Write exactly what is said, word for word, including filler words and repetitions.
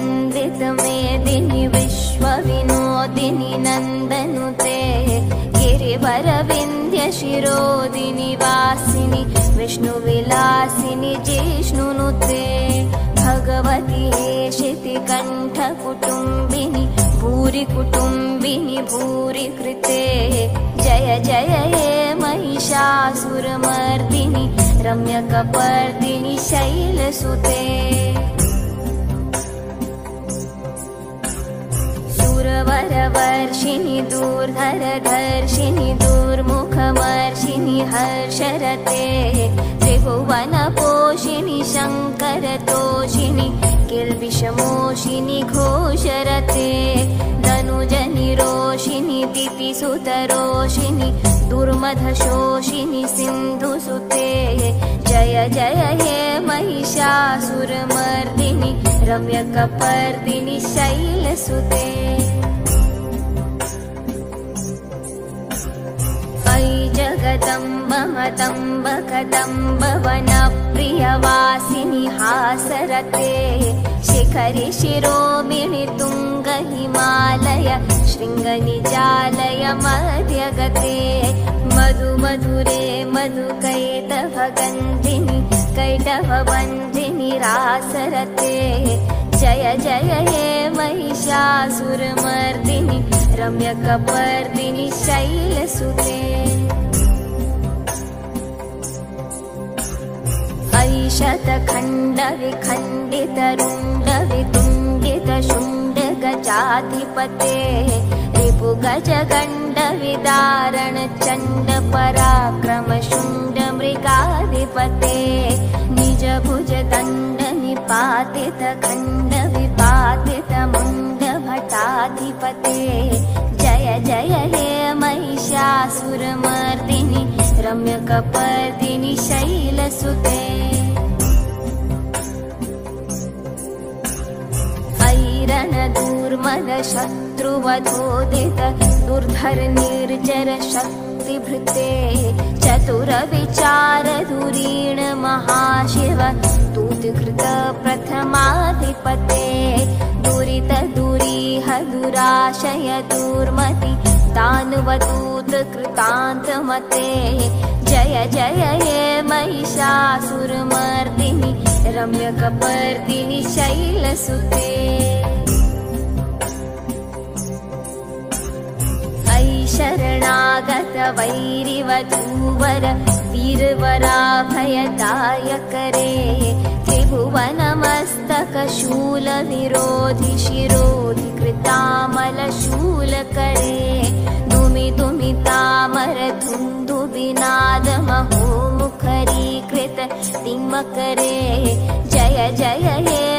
नन्दितमेदिनि विश्वविनोदिनि नन्दनुते गिरिवरविन्ध्यशिरोदिनि वासिनि विष्णुविलासिनि जिष्णुनुते भगवति शितिकण्ठकुटुम्बिनि भूरिकुटुम्बिनि भूरिकृते जय जय हे महिषासुरमर्दिनि रम्यकपर्दिनि शैलसुते सुरवरवर्षिणि दूर्धरधर्षिणि दूर्मुखमर्षिणि हर्षरते त्रिभुवनपोषिणि शङ्करतोषिणि किल्बिषमोषिणि घोषरते धनुजनिरोषिणि दितिसुतरोषिणि दुर्मधशोषिणि सिन्धुसुते जय जय हे महिषासुरमर्दिनि रम्यकपर्दिनि शैलसुते अयि जगदम्ब मदम्ब कदम्ब वनप्रियवासिनि हासरते शिखरि शिरोमिणि तुङ्ग हिमालय शृङ्गनिजालय मध्यगते मधु मधुरे मधुकैटभगन्धिनि कैटभवन्दिनि रासरते जय जय हे महिषासुरमर्दिनि रम्यकपर्दिनि शैलसुते शतखंड विखंडित रुंड वितुंडित शुंड गजाधिपते रिपु गज गंड विदारण चंड पराक्रम शुंड मृगाधिपते निज भुज दंड निपातित खंड विपातित मुंड भटाधिपते जय जय हे महिषासुरमर्दिनि रम्यकपर्दिनि शैलसुते दूर्मद शत्रुवधोदित दुर्धर निर्जर शक्तिभृते चतुर विचार धुरीण महाशिव दूतकृत प्रथमाधिपते दुरित दुरीह दुराशय दुर्मति दानवदूत कृतांत मते जय जय हे महिषासुरमर्दिनि रम्यकपर्दिनि शैलसुते शरणागत वैरिवधूवर वीरवराभयदायक रे त्रिभुवनमस्तक शूल निरोधि शिरोधि कृतामल शूल करे दुमि दुमि तामर धुन्दुबिनाद महो मुखरी कृत तिम्मकरे जय जय हे